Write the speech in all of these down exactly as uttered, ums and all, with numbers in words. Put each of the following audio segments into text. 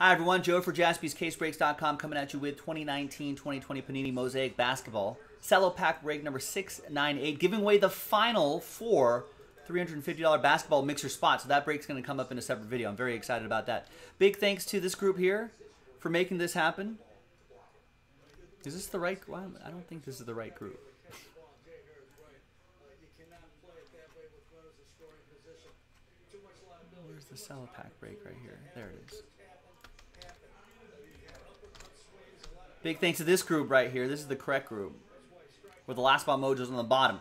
Hi everyone, Joe for jazbees case breaks dot com coming at you with twenty nineteen twenty twenty Panini Mosaic Basketball. Cello pack break number six ninety-eight, giving away the final four three hundred fifty dollar basketball mixer spots. So that break's going to come up in a separate video. I'm very excited about that. Big thanks to this group here for making this happen. Is this the right well, I don't think this is the right group. Where's the cello pack break right here? There it is. Big thanks to this group right here. This is the correct group where the last spot mojo's on the bottom,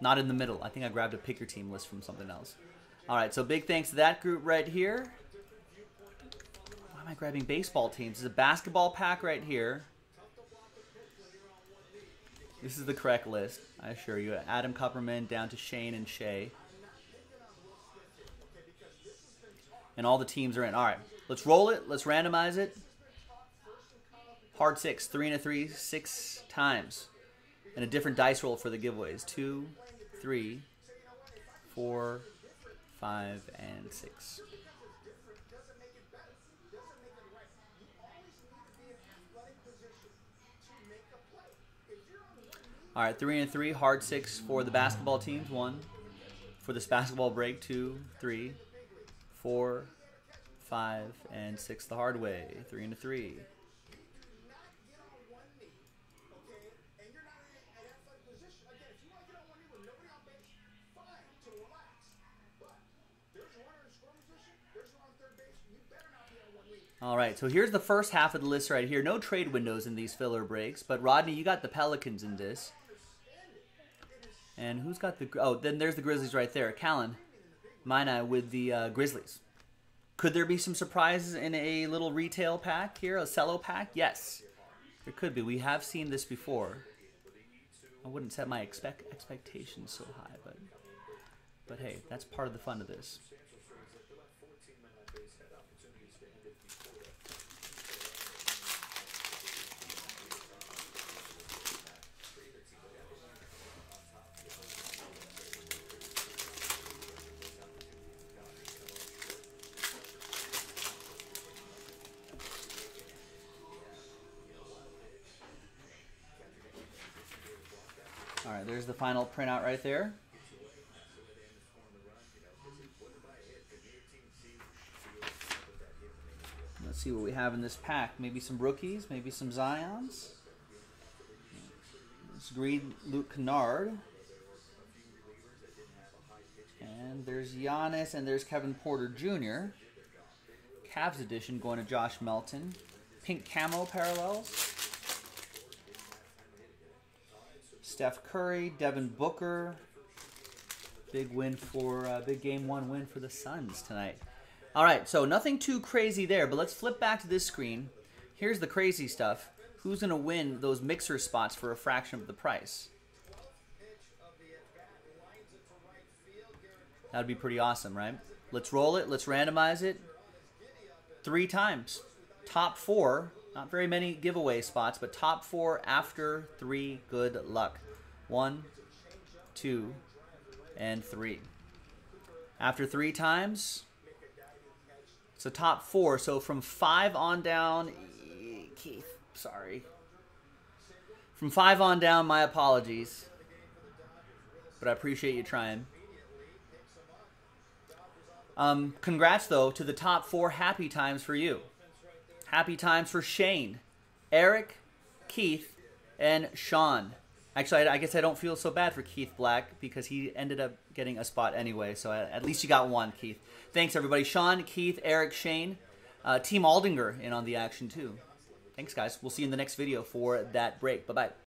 not in the middle. I think I grabbed a pick your team list from something else. All right, so big thanks to that group right here. Why am I grabbing baseball teams? There's a basketball pack right here. This is the correct list, I assure you. Adam Copperman down to Shane and Shay. And all the teams are in. All right, let's roll it. Let's randomize it. Hard six, three and a three, six times. And a different dice roll for the giveaways. Two, three, four, five, and six. All right, three and three, hard six for the basketball teams. One, for this basketball break. Two, three, four, five, and six the hard way. Three and a three. All right, so here's the first half of the list right here. No trade windows in these filler breaks, but Rodney, you got the Pelicans in this. And who's got the... Oh, then there's the Grizzlies right there. Callan, Mina with the uh, Grizzlies. Could there be some surprises in a little retail pack here, a cello pack? Yes, there could be. We have seen this before. I wouldn't set my expect expectations so high, but, but hey, that's part of the fun of this. All right, there's the final printout right there. Let's see what we have in this pack. Maybe some rookies, maybe some Zions. Let's read Luke Kennard. And there's Giannis, and there's Kevin Porter Junior Cavs edition going to Josh Melton. Pink camo parallels. Steph Curry, Devin Booker, big win for uh, big game one win for the Suns tonight. All right, so nothing too crazy there, but let's flip back to this screen. Here's the crazy stuff. Who's gonna win those mixer spots for a fraction of the price? That'd be pretty awesome, right? Let's roll it. Let's randomize it three times. Top four. Not very many giveaway spots, but top four after three. Good luck. One, two, and three. After three times, so top four. So from five on down, Keith, sorry. From five on down, my apologies. But I appreciate you trying. Um, congrats, though, to the top four happy times for you. Happy times for Shane, Eric, Keith, and Sean. Actually, I, I guess I don't feel so bad for Keith Black because he ended up getting a spot anyway, so I, at least you got one, Keith. Thanks, everybody. Sean, Keith, Eric, Shane, uh, Team Aldinger in on the action, too. Thanks, guys. We'll see you in the next video for that break. Bye-bye.